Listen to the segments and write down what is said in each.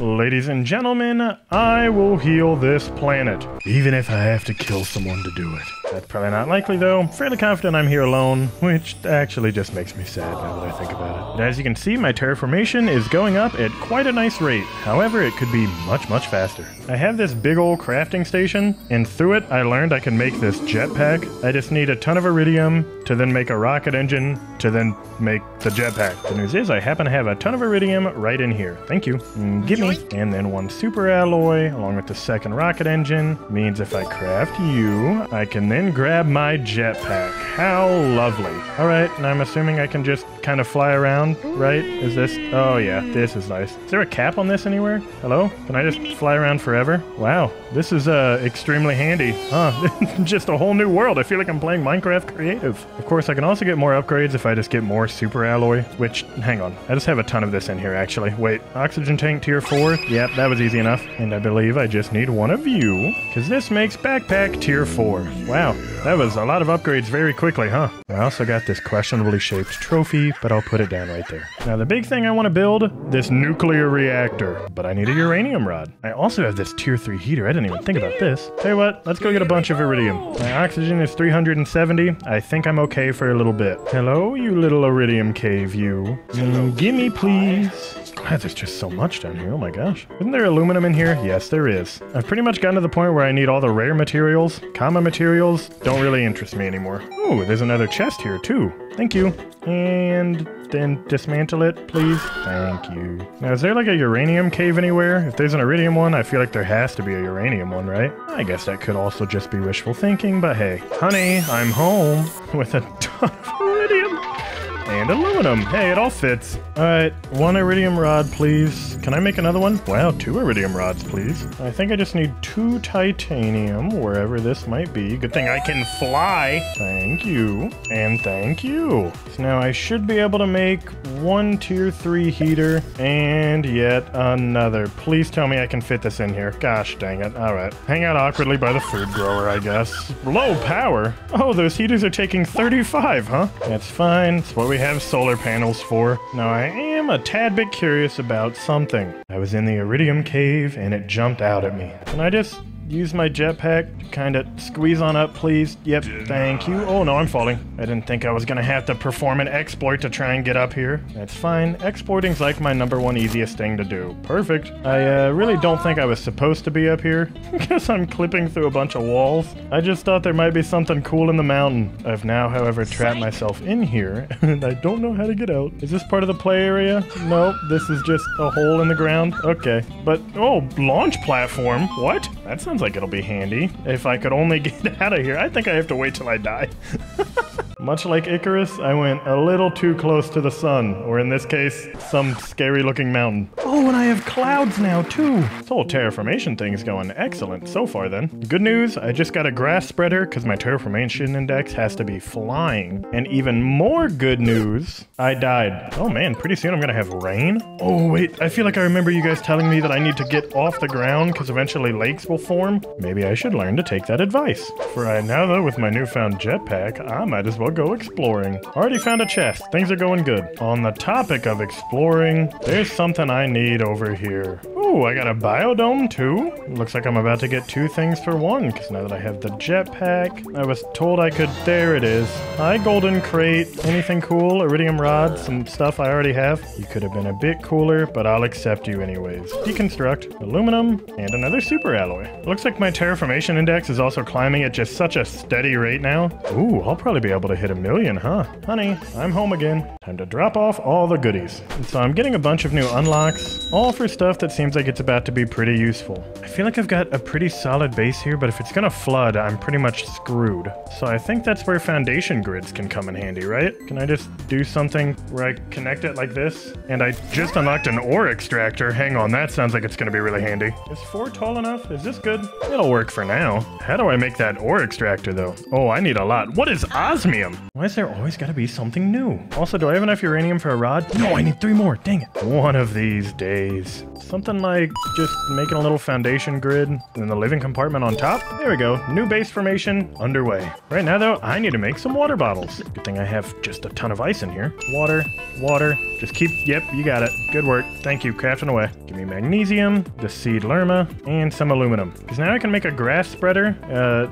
Ladies and gentlemen, I will heal this planet, even if I have to kill someone to do it. That's probably not likely though. I'm fairly confident I'm here alone, which actually just makes me sad now that I think about it. And as you can see, my terraformation is going up at quite a nice rate. However, it could be much, much faster. I have this big old crafting station, and through it I learned I can make this jetpack. I just need a ton of iridium to then make a rocket engine to then make the jetpack. The news is I happen to have a ton of iridium right in here. Thank you. Give me. And then one super alloy along with the second rocket engine means if I craft you, I can then grab my jetpack. How lovely. All right, and I'm assuming I can just kind of fly around, right? Is this? Oh yeah, this is nice. Is there a cap on this anywhere? Hello? Can I just fly around forever? Wow, this is extremely handy. Huh, just a whole new world. I feel like I'm playing Minecraft Creative. Of course, I can also get more upgrades if I just get more super alloy, which, hang on, I just have a ton of this in here actually. Wait, oxygen tank tier 4? Yep, that was easy enough. And I believe I just need one of you, because this makes backpack tier 4. Wow, that was a lot of upgrades very quickly, huh? I also got this questionably shaped trophy, but I'll put it down right there. Now, the big thing I want to build, this nuclear reactor, but I need a uranium rod. I also have this tier 3 heater. I didn't even think about this. Tell you what, let's go get a bunch of iridium. My oxygen is 370. I think I'm okay for a little bit. Hello, you little iridium cave, you. Gimme, please. God, there's just so much down here. Oh my gosh. Isn't there aluminum in here? Yes, there is. I've pretty much gotten to the point where I need all the rare materials. Common materials don't really interest me anymore. Ooh, there's another chest here too. Thank you. And then dismantle it, please. Thank you. Now, is there like a uranium cave anywhere? If there's an iridium one, I feel like there has to be a uranium one, right? I guess that could also just be wishful thinking, but hey. Honey, I'm home with a ton of iridium. And aluminum. Hey, it all fits. All right, one iridium rod, please. Can I make another one? Wow, two iridium rods, please. I think I just need two titanium, wherever this might be. Good thing I can fly. Thank you. And thank you. So now I should be able to make one tier 3 heater and yet another. Please tell me I can fit this in here. Gosh dang it. All right. Hang out awkwardly by the food grower, I guess. Low power? Oh, those heaters are taking 35, huh? That's fine. It's what we have solar panels for. Now I am a tad bit curious about something. I was in the iridium cave and it jumped out at me. Can I just use my jetpack to kind of squeeze on up, please? Yep, thank you. Oh no, I'm falling. I didn't think I was gonna have to perform an exploit to try and get up here. That's fine. Exploiting's like my #1 easiest thing to do. Perfect. I really don't think I was supposed to be up here. Guess I'm clipping through a bunch of walls. I just thought there might be something cool in the mountain. I've now, however, trapped myself in here and I don't know how to get out. Is this part of the play area? Nope, this is just a hole in the ground. Okay, but oh, launch platform? What? That sounds like it'll be handy. If I could only get out of here. I think I have to wait till I die. Much like Icarus, I went a little too close to the sun, or in this case, some scary looking mountain. Oh, and I have clouds now too. This whole terraformation thing is going excellent so far then. Good news, I just got a grass spreader because my terraformation index has to be flying. And even more good news, I died. Oh man, pretty soon I'm gonna have rain. Oh wait, I feel like I remember you guys telling me that I need to get off the ground because eventually lakes will form. Maybe I should learn to take that advice. For right now though, with my newfound jetpack, I might as well go exploring. Already found a chest. Things are going good. On the topic of exploring, there's something I need over here. Ooh, I got a biodome too? Looks like I'm about to get two things for one, because now that I have the jetpack, I was told I could... There it is. Hi, golden crate. Anything cool? Iridium rod, some stuff I already have. You could have been a bit cooler, but I'll accept you anyways. Deconstruct, aluminum, and another super alloy. Looks like my terraformation index is also climbing at just such a steady rate now. Ooh, I'll probably be able to hit 1,000,000, huh? Honey, I'm home again. Time to drop off all the goodies. And so I'm getting a bunch of new unlocks, all for stuff that seems like it's about to be pretty useful. I feel like I've got a pretty solid base here, but if it's gonna flood, I'm pretty much screwed. So I think that's where foundation grids can come in handy, right? Can I just do something where I connect it like this? And I just unlocked an ore extractor. Hang on, that sounds like it's gonna be really handy. Is 4 tall enough? Is this good? It'll work for now. How do I make that ore extractor though? Oh, I need a lot. What is osmium? uranium. Why is there always gotta be something new? Also, do I have enough uranium for a rod? No, I need 3 more. Dang it. One of these days. Something like just making a little foundation grid and then the living compartment on top. There we go. New base formation underway. Right now, though, I need to make some water bottles. Good thing I have just a ton of ice in here. Water, water. Just keep... Yep, you got it. Good work. Thank you. Crafting away. Give me magnesium, the seed lerma, and some aluminum. Because now I can make a grass spreader.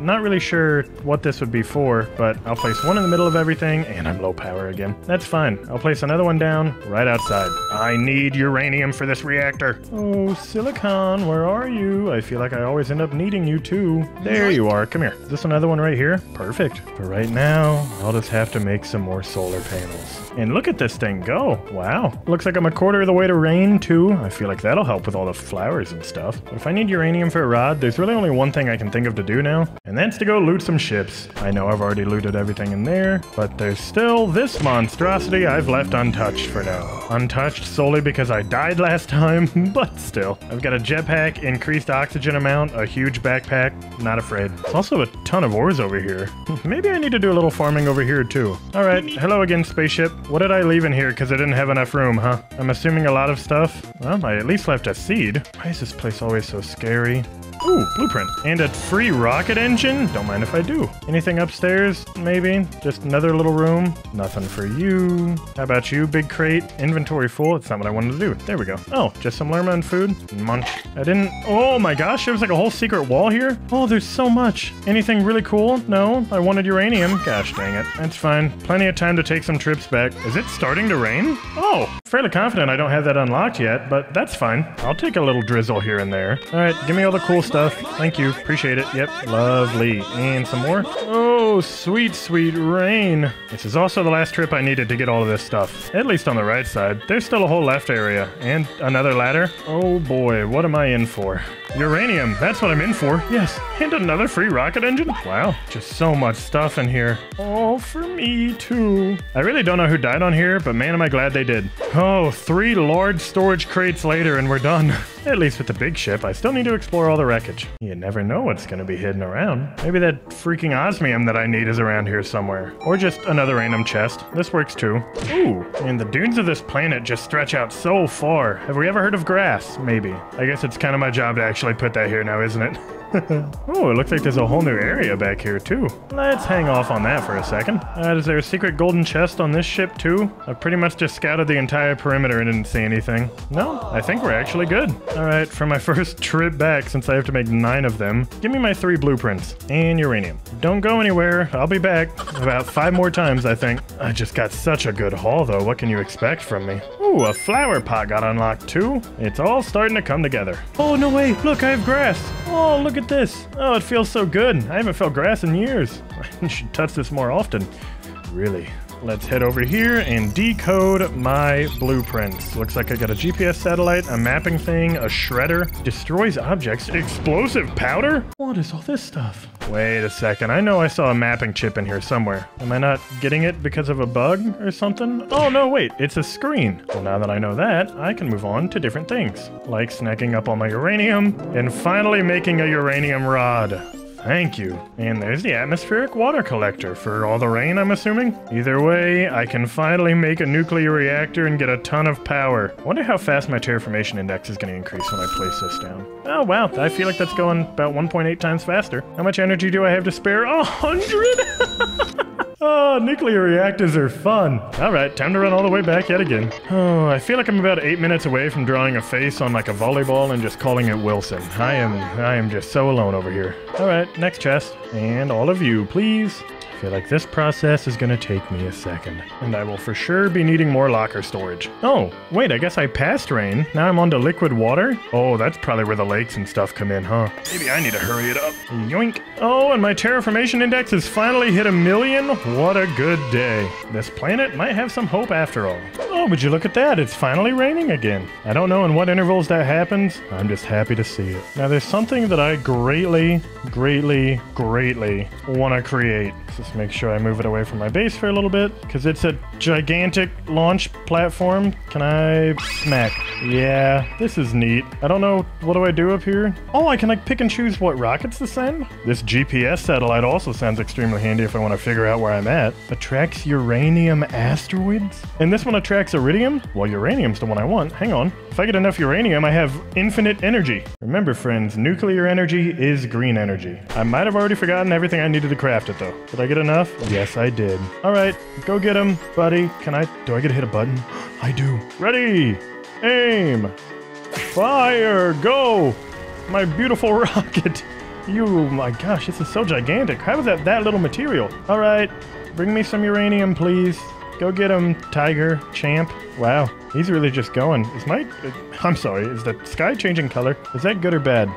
Not really sure what this would be for, but I'll place one in the middle of everything, and I'm low power again. That's fine. I'll place another one down right outside. I need uranium for this reactor. Oh, silicon, where are you? I feel like I always end up needing you too. There you are. Come here. Is this another one right here? Perfect. But right now, I'll just have to make some more solar panels. And look at this thing go. Wow. Looks like I'm a quarter of the way to rain too. I feel like that'll help with all the flowers and stuff. But if I need uranium for a rod, there's really only one thing I can think of to do now, and that's to go loot some ships. I know I've already looted everything in there, but there's still this monstrosity I've left untouched for now. Untouched solely because I died last time, but still. I've got a jetpack, increased oxygen amount, a huge backpack, not afraid. There's also a ton of ores over here. Maybe I need to do a little farming over here too. All right, hello again, spaceship. What did I leave in here because I didn't have enough room, huh? I'm assuming a lot of stuff. Well, I at least left a seed. Why is this place always so scary? Ooh, blueprint. And a free rocket engine? Don't mind if I do. Anything upstairs, maybe? Just another little room? Nothing for you. How about you, big crate? Inventory full? It's not what I wanted to do. There we go. Oh, just some lerma and food? Munch. I didn't... Oh my gosh, there was like a whole secret wall here? Oh, there's so much. Anything really cool? No, I wanted uranium. Gosh dang it. That's fine. Plenty of time to take some trips back. Is it starting to rain? Oh, fairly confident I don't have that unlocked yet, but that's fine. I'll take a little drizzle here and there. All right, give me all the cool stuff. Thank you. Appreciate it. Yep. Lovely. And some more. Oh, sweet, sweet rain. This is also the last trip I needed to get all of this stuff. At least on the right side. There's still a whole left area. And another ladder. Oh boy, what am I in for? Uranium. That's what I'm in for. Yes. And another free rocket engine. Wow. Just so much stuff in here. All for me too. I really don't know who died on here, but man, am I glad they did. Oh, 3 large storage crates later and we're done. At least with the big ship, I still need to explore all the wreckage. You never know what's going to be hidden around. Maybe that freaking osmium that I need is around here somewhere. Or just another random chest. This works too. Ooh, and the dunes of this planet just stretch out so far. Have we ever heard of grass? Maybe. I guess it's kind of my job to actually put that here now, isn't it? Oh, it looks like there's a whole new area back here too. Let's hang off on that for a second. Is there a secret golden chest on this ship too? I pretty much just scouted the entire perimeter and didn't see anything. No, I think we're actually good. All right, for my first trip back, since I have to make 9 of them, give me my 3 blueprints and uranium. Don't go anywhere. I'll be back about 5 more times, I think. I just got such a good haul though. What can you expect from me? Ooh, a flower pot got unlocked too. It's all starting to come together. Oh, no way. Look, I have grass. Oh, look at this. Oh, it feels so good. I haven't felt grass in years. I should touch this more often. Really. Let's head over here and decode my blueprints. Looks like I got a GPS satellite, a mapping thing, a shredder, destroys objects, explosive powder? What is all this stuff? Wait a second. I know I saw a mapping chip in here somewhere. Am I not getting it because of a bug or something? Oh, no, wait. It's a screen. Well, now that I know that, I can move on to different things, like snacking up all my uranium and finally making a uranium rod. Thank you. And there's the atmospheric water collector for all the rain, I'm assuming. Either way, I can finally make a nuclear reactor and get a ton of power. Wonder how fast my terraformation index is going to increase when I place this down. Oh, wow. I feel like that's going about 1.8 times faster. How much energy do I have to spare? 100! Oh, nuclear reactors are fun. All right, time to run all the way back yet again. Oh, I feel like I'm about 8 minutes away from drawing a face on like a volleyball and just calling it Wilson. I am just so alone over here. All right, next chest. And all of you, please. I feel like this process is going to take me a second. And I will for sure be needing more locker storage. Oh, wait, I guess I passed rain. Now I'm on to liquid water? Oh, that's probably where the lakes and stuff come in, huh? Maybe I need to hurry it up. Yoink. Oh, and my terraformation index has finally hit 1,000,000. What a good day. This planet might have some hope after all. Oh, would you look at that? It's finally raining again. I don't know in what intervals that happens. I'm just happy to see it. Now, there's something that I greatly want to create. This is Just make sure I move it away from my base for a little bit, because it's a gigantic launch platform. Can I smack? Yeah, this is neat. I don't know, what do I do up here? Oh, I can like pick and choose what rockets to send? This GPS satellite also sounds extremely handy if I want to figure out where I'm at. Attracts uranium asteroids? And this one attracts iridium? Well, uranium's the one I want. Hang on. If I get enough uranium, I have infinite energy. Remember, friends, nuclear energy is green energy. I might have already forgotten everything I needed to craft it, though. Did I get enough? Yes, I did. All right, go get him, buddy. Can I... do I get to hit a button? I do. Ready! Aim! Fire! Go! My beautiful rocket! You... my gosh, this is so gigantic. How is that that little material? All right, bring me some uranium, please. Go get him, tiger, champ. Wow, he's really just going. Is my... I'm sorry, is the sky changing color? Is that good or bad?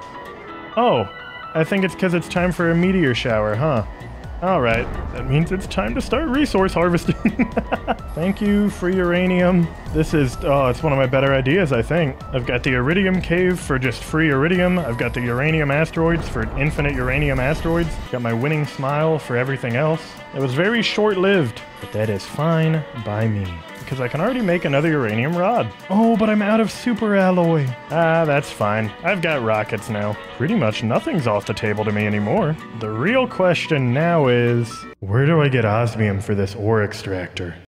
Oh, I think it's because it's time for a meteor shower, huh? All right, that means it's time to start resource harvesting. Thank you, free uranium. This is, oh, it's one of my better ideas, I think. I've got the Iridium Cave for just free iridium. I've got the Uranium Asteroids for infinite uranium asteroids. Got my Winning Smile for everything else. It was very short-lived, but that is fine by me, because I can already make another uranium rod. Oh, but I'm out of super alloy. Ah, that's fine. I've got rockets now. Pretty much nothing's off the table to me anymore. The real question now is, where do I get osmium for this ore extractor?